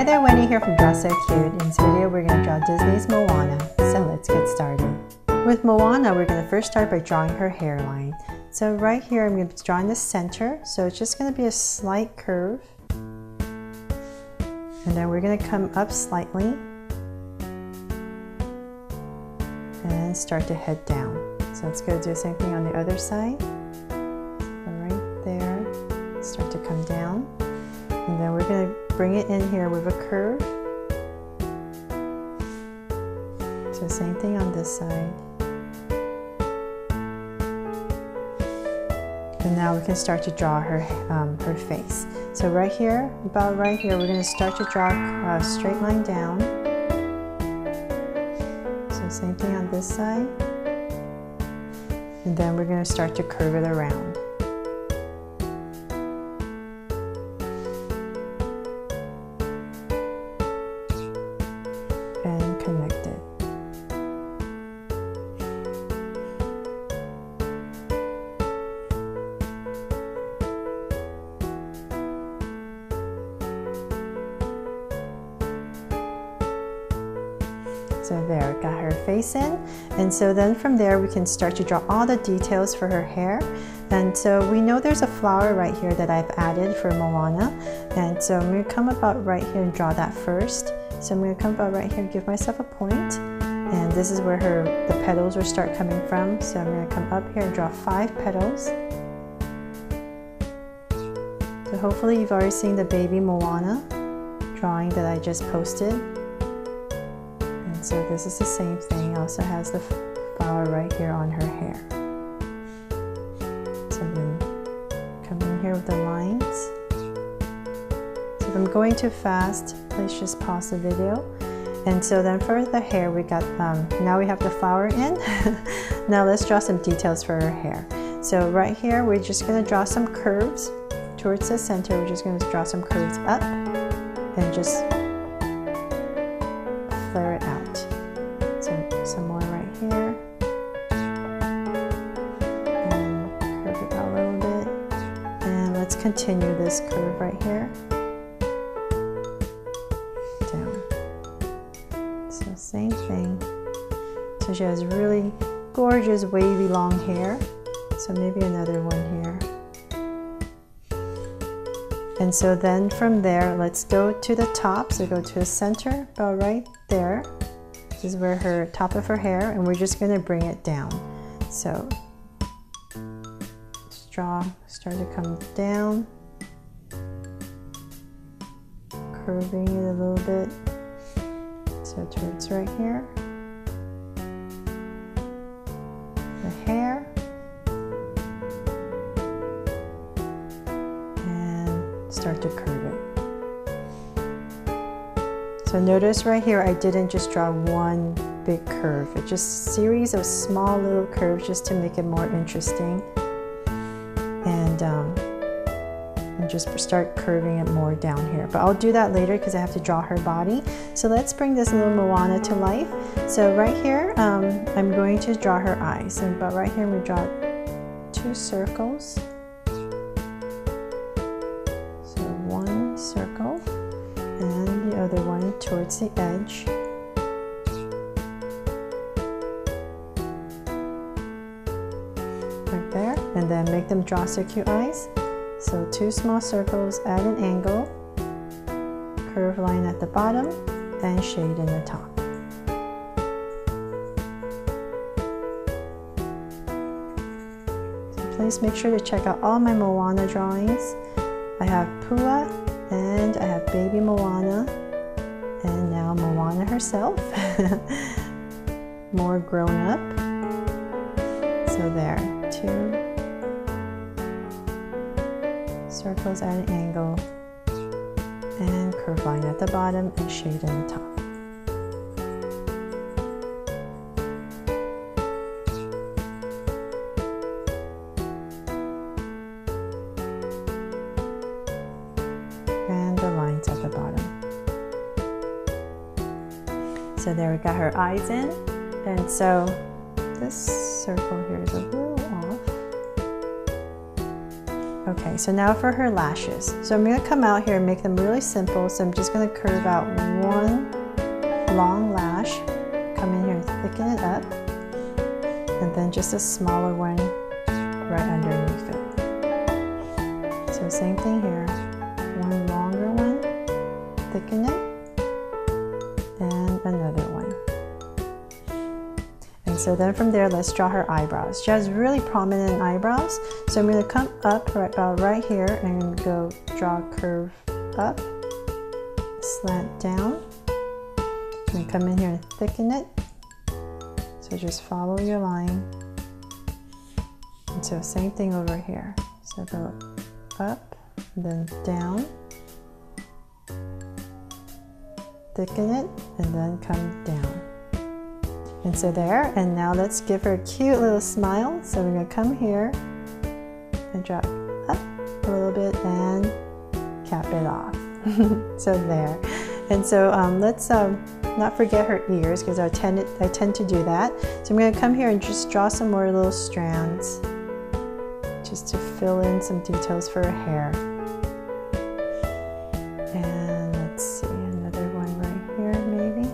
Hi there, Wendy here from Draw So Cute. In this video, we're going to draw Disney's Moana, so let's get started. With Moana, we're going to first start by drawing her hairline. So right here, I'm going to be drawing the center, so it's just going to be a slight curve. And then we're going to come up slightly and start to head down. So let's go do the same thing on the other side. So right there, start to come down. And then we're going to bring it in here with a curve. So same thing on this side. And now we can start to draw her face. So right here, about right here, we're going to start to draw a straight line down. So same thing on this side. And then we're going to start to curve it around. And connect it. So there, got her face in. And so then from there we can start to draw all the details for her hair. And so we know there's a flower right here that I've added for Moana. And so I'm going to come about right here and draw that first. So I'm going to come about right here and give myself a point. And this is where the petals will start coming from. So I'm going to come up here and draw 5 petals. So hopefully you've already seen the baby Moana drawing that I just posted. And so this is the same thing. It also has the flower right here on her hair. So then come in here with the lines. If I'm going too fast, please just pause the video. And so then for the hair, we got now we have the flower in. Now let's draw some details for her hair. So right here, we're just going to draw some curves towards the center. We're just going to draw some curves up and just flare it out. So some more right here. And curve it out a little bit. And let's continue this curve right here. So same thing. So she has really gorgeous wavy long hair. So maybe another one here. And so then from there, let's go to the top. So go to the center, about right there. This is where her top of her hair, and we're just going to bring it down. So just draw, start to come down, curving it a little bit. So towards right here, the hair, and start to curve it. So notice right here, I didn't just draw one big curve. It's just a series of small little curves just to make it more interesting. And just start curving it more down here. But I'll do that later because I have to draw her body. So let's bring this little Moana to life. So right here, I'm going to draw her eyes. And about right here, we draw 2 circles. So one circle and the other one towards the edge. Right there. And then make them draw so cute eyes. So 2 small circles at an angle, curve line at the bottom, and shade in the top. So please make sure to check out all my Moana drawings. I have Pua, and I have baby Moana, and now Moana herself, more grown up. So there, 2. Circles at an angle, and curve line at the bottom, and shade in the top. And the lines at the bottom. So there we got her eyes in, and so this circle here is a little off. Okay, so now for her lashes. So I'm gonna come out here and make them really simple. So I'm just gonna curve out one long lash, come in here and thicken it up, and then just a smaller one right underneath it. So same thing here, one longer one, thicken it, and another one. And so then from there, let's draw her eyebrows. She has really prominent eyebrows, so I'm going to come up right about right here and go draw a curve up, slant down, and come in here and thicken it. So just follow your line. And so same thing over here. So go up, then down, thicken it, and then come down. And so there, and now let's give her a cute little smile. So we're gonna come here and drop up a little bit and cap it off. So there. And so let's not forget her ears, because I tend to do that. So I'm gonna come here and just draw some more little strands just to fill in some details for her hair. And let's see, another one right here maybe.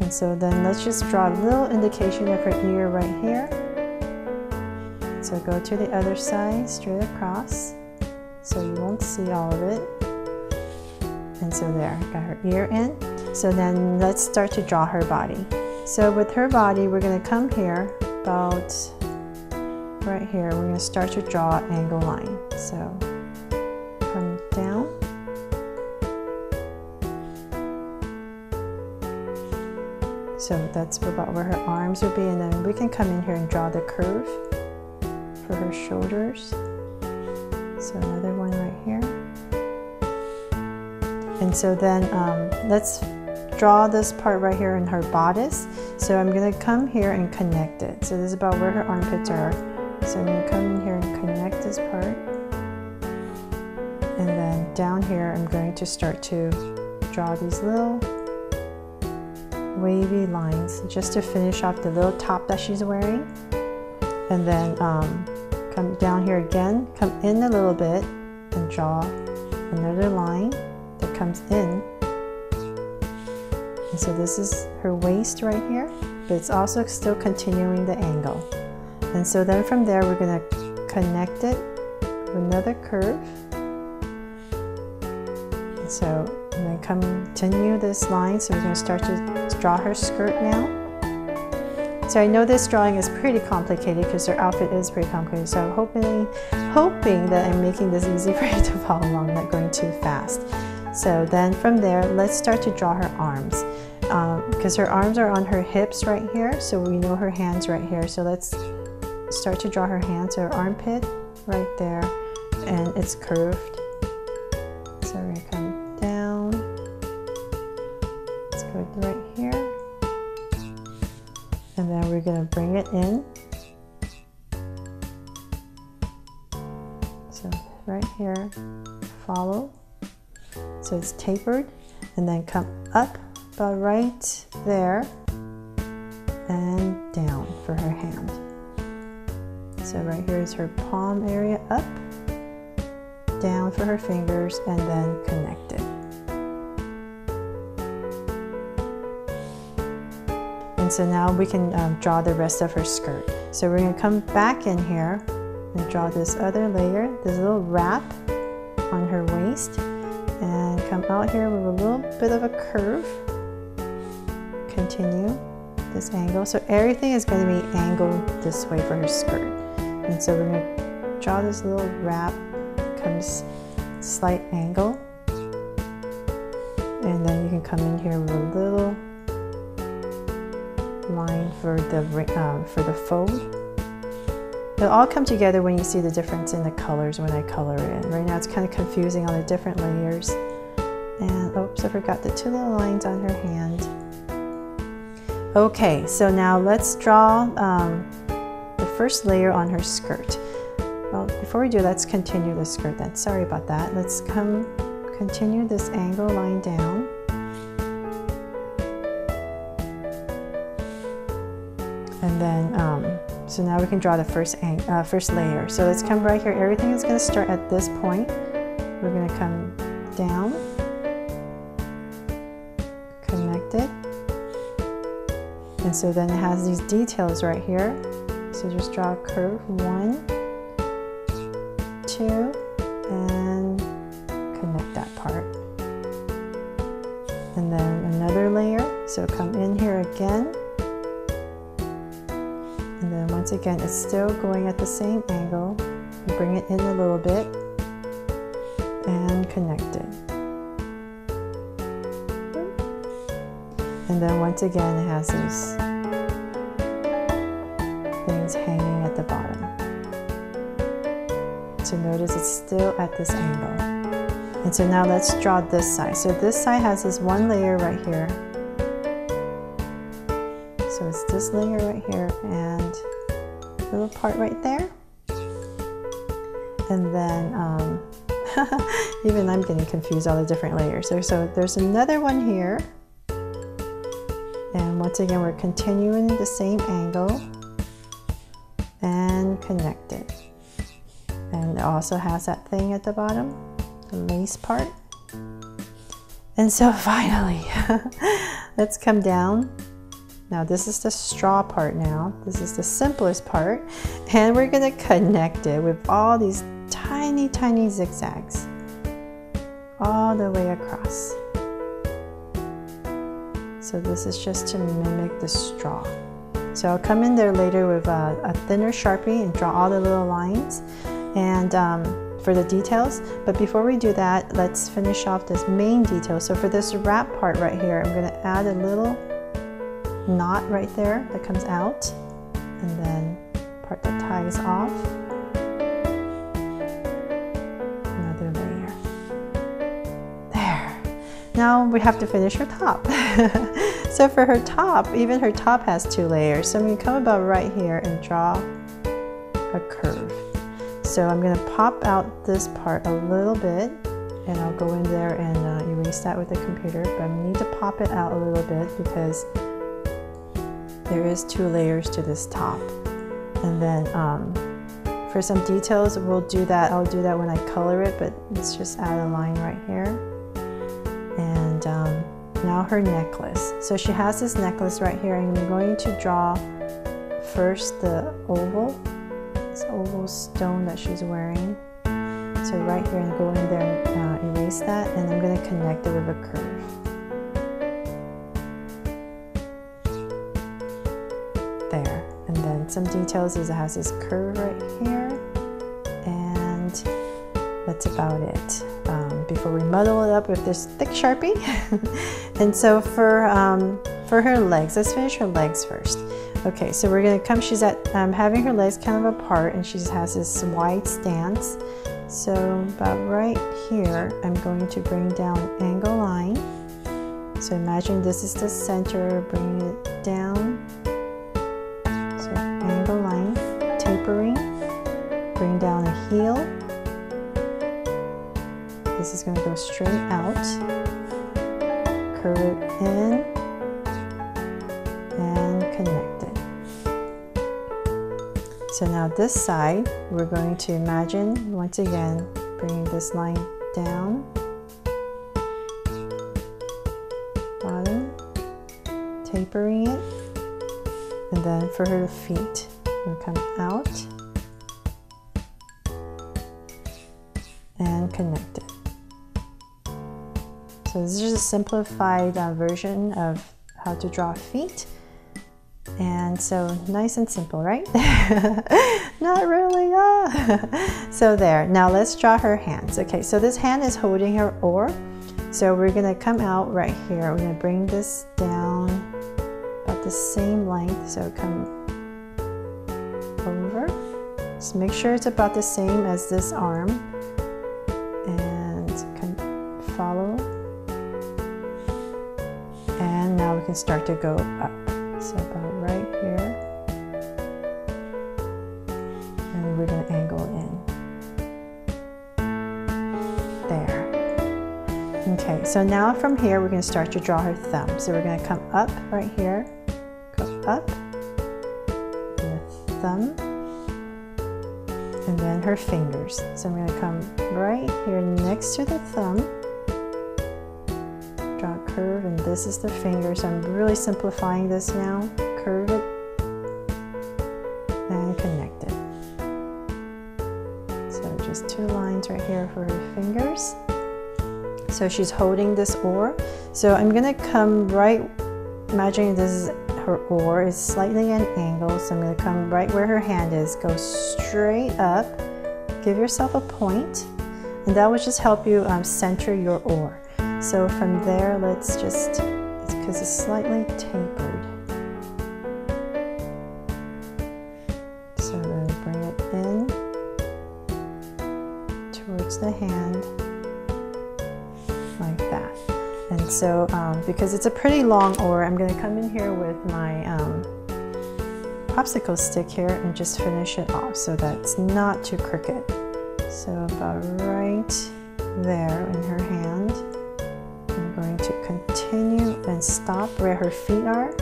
And so then let's just draw a little indication of her ear right here. So go to the other side, straight across, so you won't see all of it. And so there, got her ear in. So then let's start to draw her body. So with her body, we're gonna come here, about right here, we're gonna start to draw an angle line. So come down. So that's about where her arms would be, and then we can come in here and draw the curve for her shoulders. So another one right here. And so then let's draw this part right here in her bodice. So I'm gonna come here and connect it. So this is about where her armpits are. So I'm gonna come in here and connect this part. And then down here, I'm going to start to draw these little wavy lines just to finish off the little top that she's wearing. And then come down here again, come in a little bit and draw another line that comes in. And so this is her waist right here, but it's also still continuing the angle. And so then from there, we're going to connect it with another curve. And so I'm going to continue this line. So we're going to start to draw her skirt now. So I know this drawing is pretty complicated because her outfit is pretty complicated. So I'm hoping that I'm making this easy for you to follow along, not going too fast. So then from there, let's start to draw her arms, because her arms are on her hips right here, so we know her hands right here. So let's start to draw her hands, her armpit right there, and it's curved. So we're gonna come down, let's go right here, and then we're gonna bring it in. So right here, follow. So it's tapered, and then come up about right there and down for her hand. So right here is her palm area, up, down for her fingers, and then connect it. And so now we can draw the rest of her skirt. So we're going to come back in here and draw this other layer, this little wrap on her waist. And come out here with a little bit of a curve. Continue this angle. So everything is going to be angled this way for her skirt. And so we're going to draw this little wrap, comes slight angle. And then you can come in here with a little line for the fold. It'll all come together when you see the difference in the colors when I color it. Right now it's kind of confusing all the different layers. And oops, I forgot the two little lines on her hand. Okay, so now let's draw the first layer on her skirt. Well, before we do, let's continue the skirt then. Sorry about that. Let's come continue this angle line down. And then So now we can draw the first layer. So let's come right here. Everything is going to start at this point. We're going to come down, connect it. And so then it has these details right here. So just draw a curve, 1, 2, and connect that part. And then another layer. So come in here again. And then once again, it's still going at the same angle. You bring it in a little bit and connect it. And then once again, it has these things hanging at the bottom. So notice it's still at this angle. And so now let's draw this side. So this side has this one layer right here. So it's this layer right here and a little part right there. And then, even I'm getting confused, all the different layers. So there's another one here. And once again, we're continuing the same angle and connect it. And it also has that thing at the bottom, the lace part. And so finally, let's come down. Now this is the straw part now. This is the simplest part. And we're gonna connect it with all these tiny, tiny zigzags all the way across. So this is just to mimic the straw. So I'll come in there later with a thinner Sharpie and draw all the little lines and for the details. But before we do that, let's finish off this main detail. So for this wrap part right here, I'm gonna add a little knot right there that comes out, and then part that ties off, another layer there. Now we have to finish her top. So for her top, even her top has 2 layers, so I'm going to come about right here and draw a curve. So I'm going to pop out this part a little bit, and I'll go in there and erase that with the computer, but I need to pop it out a little bit because there is 2 layers to this top. And then for some details, we'll do that. I'll do that when I color it, but let's just add a line right here. And now her necklace. So she has this necklace right here. I'm going to draw first the oval, this oval stone that she's wearing. So right here, and go in there and erase that. And I'm gonna connect it with a curve. Some details is it has this curve right here, and that's about it before we muddle it up with this thick Sharpie. And so for her legs, let's finish her legs first. Okay, so we're gonna come, she's at having her legs kind of apart, and she has this wide stance. So about right here, I'm going to bring down an angle line. So imagine this is the center, bring it down. Angle line, tapering, bring down a heel. This is going to go straight out, curve it in, and connect it. So now this side, we're going to imagine, once again, bringing this line down, bottom, tapering it. And then for her feet, we'll come out and connect it. So this is just a simplified version of how to draw feet. And so nice and simple, right? Not really, So there, now let's draw her hands. Okay, so this hand is holding her oar. So we're gonna come out right here. We're gonna bring this down the same length, so come over. Just make sure it's about the same as this arm, and can follow. And now we can start to go up. So about right here, and we're going to angle in there. Okay. So now from here, we're going to start to draw her thumb. So we're going to come up right here. Up and thumb and then her fingers. So I'm going to come right here next to the thumb, draw a curve, and this is the finger. So I'm really simplifying this now. Curve it and connect it. So just two lines right here for her fingers. So she's holding this oar. So I'm going to come right, imagining this is her oar, is slightly at an angle, so I'm going to come right where her hand is, go straight up, give yourself a point, and that will just help you center your oar. So from there, let's just, because it's slightly tapered, so I'm going to bring it in towards the hand like that. And so, because it's a pretty long oar, I'm going to come in here with my popsicle stick here and just finish it off so that's not too crooked. So about right there in her hand, I'm going to continue and stop where her feet are.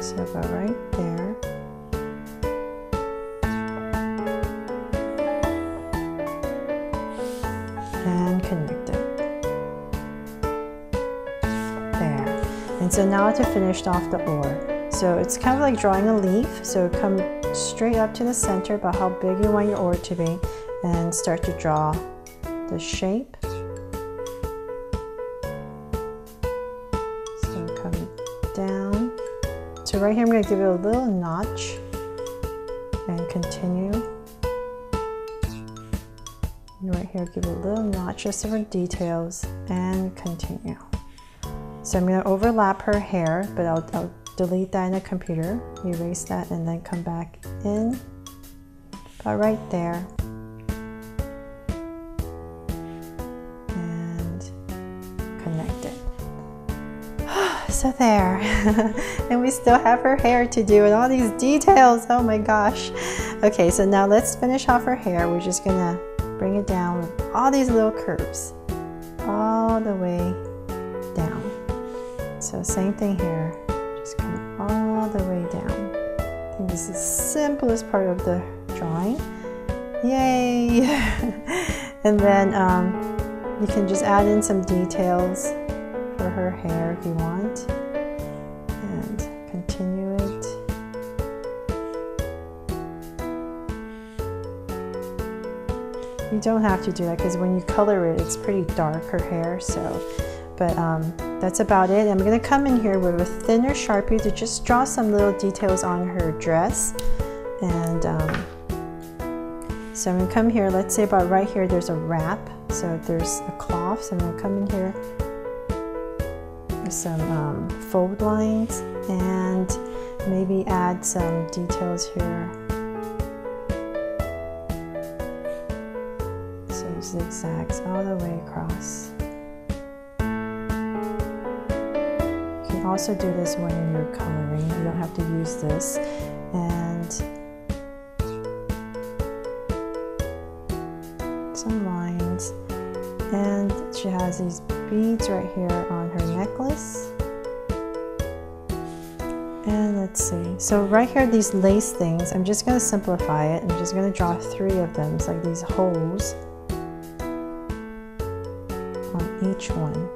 So about right there. And connect it. And so now to finish off the oar. So it's kind of like drawing a leaf. So come straight up to the center about how big you want your oar to be and start to draw the shape. So come down. So right here I'm going to give it a little notch and continue. And right here give it a little notch just for details and continue. So I'm going to overlap her hair, but I'll delete that in the computer, erase that, and then come back in about right there. And connect it. So there. And we still have her hair to do and all these details. Oh my gosh. Okay, so now let's finish off her hair. We're just going to bring it down with all these little curves all the way down. So same thing here, just come all the way down. I think this is the simplest part of the drawing. Yay! And then you can just add in some details for her hair if you want. And continue it. You don't have to do that because when you color it, it's pretty dark, her hair, so. But that's about it. I'm going to come in here with a thinner Sharpie to just draw some little details on her dress. And so I'm going to come here, let's say about right here there's a wrap. So there's a cloth. So I'm going to come in here with some fold lines and maybe add some details here. So zigzags all the way across. Also do this when you're coloring, you don't have to use this. And some lines, and she has these beads right here on her necklace. And let's see, so right here these lace things, I'm just going to simplify it. I'm just going to draw three of them. It's like these holes on each one.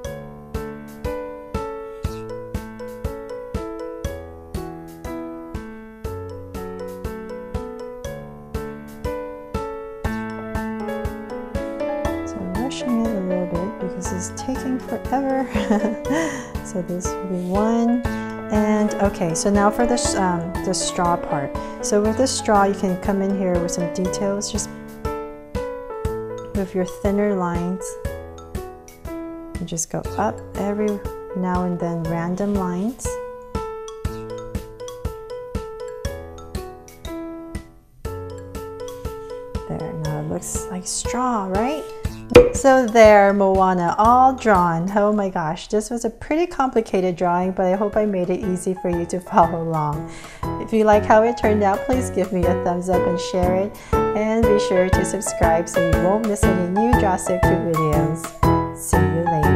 Forever. So this will be one. And okay, so now for the straw part. So with the straw you can come in here with some details, just with your thinner lines and just go up every now and then, random lines. There, now it looks like straw, right? So there, Moana, all drawn. Oh my gosh, this was a pretty complicated drawing, but I hope I made it easy for you to follow along. If you like how it turned out, please give me a thumbs up and share it. And be sure to subscribe so you won't miss any new Draw So Cute videos. See you later.